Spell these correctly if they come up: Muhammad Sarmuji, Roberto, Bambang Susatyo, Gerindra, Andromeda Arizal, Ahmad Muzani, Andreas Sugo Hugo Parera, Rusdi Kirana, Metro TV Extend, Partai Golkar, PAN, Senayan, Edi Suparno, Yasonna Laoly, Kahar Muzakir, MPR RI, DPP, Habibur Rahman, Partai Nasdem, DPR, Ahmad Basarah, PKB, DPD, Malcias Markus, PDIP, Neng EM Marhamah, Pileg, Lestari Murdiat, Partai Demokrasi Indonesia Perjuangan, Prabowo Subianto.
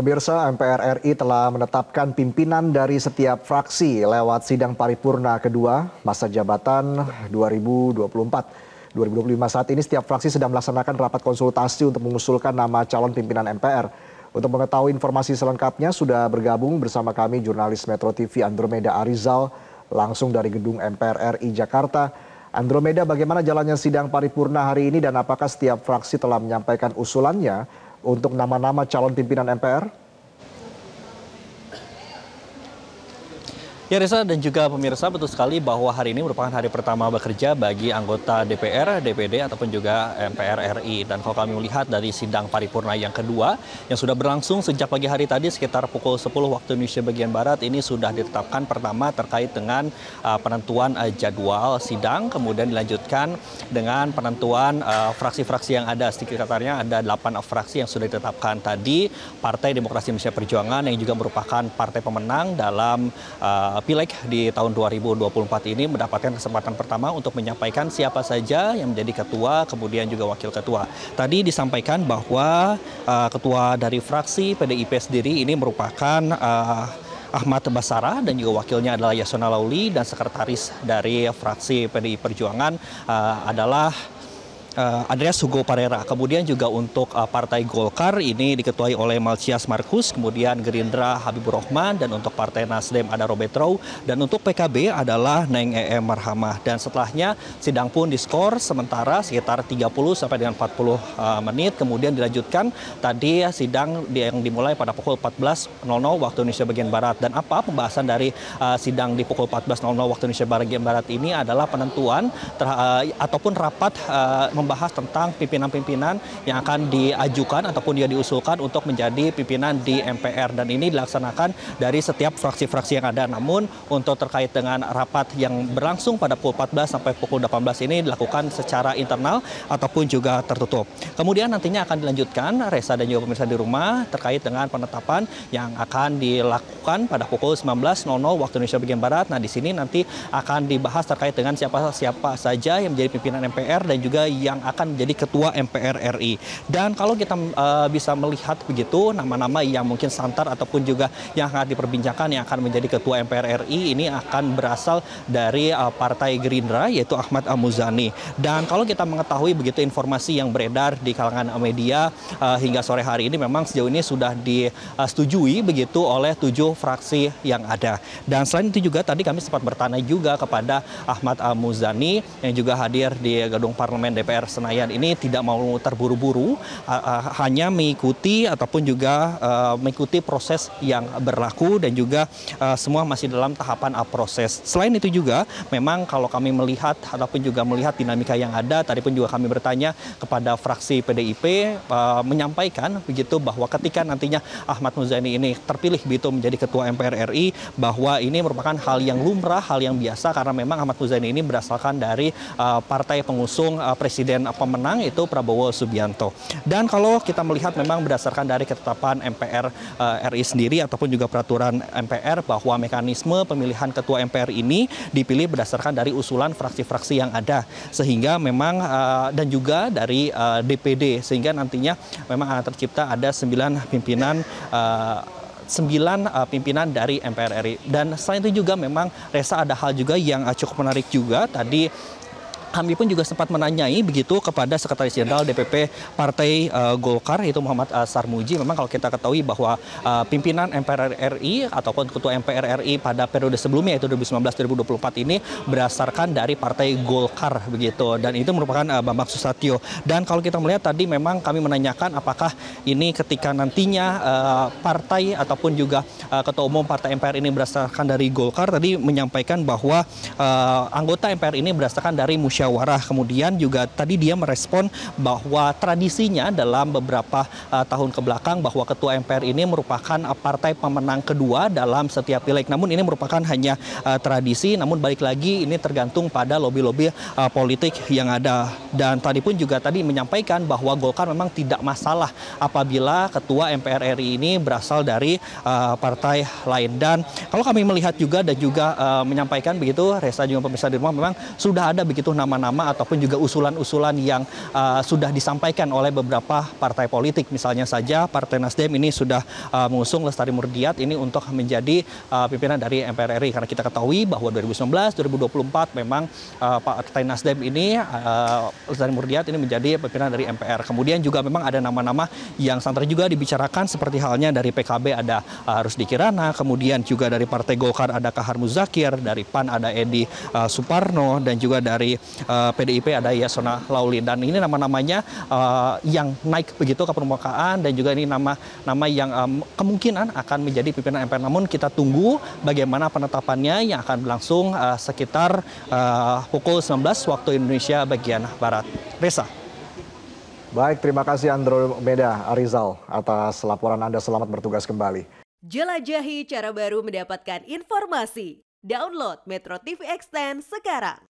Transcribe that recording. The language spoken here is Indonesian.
Pemirsa, MPR RI telah menetapkan pimpinan dari setiap fraksi lewat sidang paripurna kedua masa jabatan 2024-2025. Saat ini setiap fraksi sedang melaksanakan rapat konsultasi untuk mengusulkan nama calon pimpinan MPR. Untuk mengetahui informasi selengkapnya sudah bergabung bersama kami jurnalis Metro TV Andromeda Arizal langsung dari gedung MPR RI Jakarta. Andromeda, bagaimana jalannya sidang paripurna hari ini dan apakah setiap fraksi telah menyampaikan usulannya untuk nama-nama calon pimpinan MPR? Ya Reza dan juga pemirsa, betul sekali bahwa hari ini merupakan hari pertama bekerja bagi anggota DPR, DPD ataupun juga MPR RI. Dan kalau kami melihat dari sidang paripurna yang kedua yang sudah berlangsung sejak pagi hari tadi sekitar pukul 10 waktu Indonesia bagian Barat, ini sudah ditetapkan pertama terkait dengan penentuan jadwal sidang, kemudian dilanjutkan dengan penentuan fraksi-fraksi yang ada. Sekitarnya ada 8 fraksi yang sudah ditetapkan tadi. Partai Demokrasi Indonesia Perjuangan yang juga merupakan partai pemenang dalam Pileg di tahun 2024 ini mendapatkan kesempatan pertama untuk menyampaikan siapa saja yang menjadi ketua, kemudian juga wakil ketua. Tadi disampaikan bahwa ketua dari fraksi PDIP sendiri ini merupakan Ahmad Basarah dan juga wakilnya adalah Yasonna Laoly, dan sekretaris dari fraksi PDI Perjuangan adalah Andreas Sugo Hugo Parera. Kemudian juga untuk Partai Golkar ini diketuai oleh Malcias Markus, kemudian Gerindra Habibur Rahman, dan untuk Partai Nasdem ada Roberto, dan untuk PKB adalah Neng EM Marhamah. Dan setelahnya sidang pun diskor sementara sekitar 30 sampai dengan 40 menit, kemudian dilanjutkan tadi sidang yang dimulai pada pukul 14.00 waktu Indonesia bagian Barat. Dan apa pembahasan dari sidang di pukul 14.00 waktu Indonesia bagian Barat ini adalah penentuan ataupun rapat membahas tentang pimpinan-pimpinan yang akan diajukan ataupun dia diusulkan untuk menjadi pimpinan di MPR, dan ini dilaksanakan dari setiap fraksi-fraksi yang ada. Namun untuk terkait dengan rapat yang berlangsung pada pukul 14 sampai pukul 18 ini dilakukan secara internal ataupun juga tertutup. Kemudian nantinya akan dilanjutkan, Reza dan juga pemirsa di rumah, terkait dengan penetapan yang akan dilakukan pada pukul 19.00 waktu Indonesia bagian Barat. Nah, di sini nanti akan dibahas terkait dengan siapa saja yang menjadi pimpinan MPR dan juga yang akan menjadi ketua MPR RI. Dan kalau kita bisa melihat begitu nama-nama yang mungkin santer ataupun juga yang akan diperbincangkan yang akan menjadi ketua MPR RI ini akan berasal dari Partai Gerindra, yaitu Ahmad Muzani. Dan kalau kita mengetahui begitu informasi yang beredar di kalangan media hingga sore hari ini, memang sejauh ini sudah disetujui begitu oleh 7 fraksi yang ada. Dan selain itu juga tadi kami sempat bertanya juga kepada Ahmad Muzani yang juga hadir di gedung Parlemen DPR Senayan ini tidak mau terburu-buru, hanya mengikuti ataupun juga mengikuti proses yang berlaku, dan juga semua masih dalam tahapan proses. Selain itu juga memang kalau kami melihat ataupun juga melihat dinamika yang ada, tadi pun juga kami bertanya kepada fraksi PDIP menyampaikan begitu bahwa ketika nantinya Ahmad Muzani ini terpilih begitu menjadi ketua MPR RI, bahwa ini merupakan hal yang lumrah, hal yang biasa, karena memang Ahmad Muzani ini berasalkan dari partai pengusung Presiden pemenang itu Prabowo Subianto. Dan kalau kita melihat memang berdasarkan dari ketetapan MPR RI sendiri ataupun juga peraturan MPR bahwa mekanisme pemilihan ketua MPR ini dipilih berdasarkan dari usulan fraksi-fraksi yang ada, sehingga memang dan juga dari DPD, sehingga nantinya memang akan tercipta ada 9 pimpinan dari MPR RI. Dan selain itu juga memang Reza ada hal juga yang cukup menarik juga tadi. Kami pun juga sempat menanyai begitu kepada Sekretaris Jenderal DPP Partai Golkar, itu Muhammad Sarmuji. Memang kalau kita ketahui bahwa pimpinan MPR RI ataupun ketua MPR RI pada periode sebelumnya yaitu 2019-2024 ini berdasarkan dari Partai Golkar begitu, dan itu merupakan Bambang Susatyo. Dan kalau kita melihat tadi memang kami menanyakan apakah ini ketika nantinya partai ataupun juga ketua umum Partai MPR ini berdasarkan dari Golkar, tadi menyampaikan bahwa anggota MPR ini berdasarkan dari musyawarah. Kemudian juga tadi dia merespon bahwa tradisinya dalam beberapa tahun kebelakang bahwa ketua MPR ini merupakan partai pemenang kedua dalam setiap pileg. Namun ini merupakan hanya tradisi, namun balik lagi ini tergantung pada lobi-lobi politik yang ada. Dan tadi pun juga tadi menyampaikan bahwa Golkar memang tidak masalah apabila ketua MPR RI ini berasal dari partai lain. Dan kalau kami melihat juga dan juga menyampaikan begitu Reza juga pemirsa di rumah, memang sudah ada begitu nama nama-nama ataupun juga usulan-usulan yang sudah disampaikan oleh beberapa partai politik. Misalnya saja Partai Nasdem ini sudah mengusung Lestari Murdiat ini untuk menjadi pimpinan dari MPR RI, karena kita ketahui bahwa 2019-2024 memang Partai Nasdem ini Lestari Murdiat ini menjadi pimpinan dari MPR. Kemudian juga memang ada nama-nama yang santer juga dibicarakan seperti halnya dari PKB ada Rusdi Kirana, kemudian juga dari Partai Golkar ada Kahar Muzakir, dari PAN ada Edi Suparno, dan juga dari PDIP ada Yasonna Laoly. Dan ini nama-namanya yang naik begitu ke permukaan, dan juga ini nama-nama yang kemungkinan akan menjadi pimpinan MPR. Namun kita tunggu bagaimana penetapannya yang akan berlangsung sekitar pukul 19 waktu Indonesia bagian Barat. Reza. Baik, terima kasih Andromeda Arizal atas laporan Anda. Selamat bertugas kembali. Jelajahi cara baru mendapatkan informasi. Download Metro TV Extend sekarang.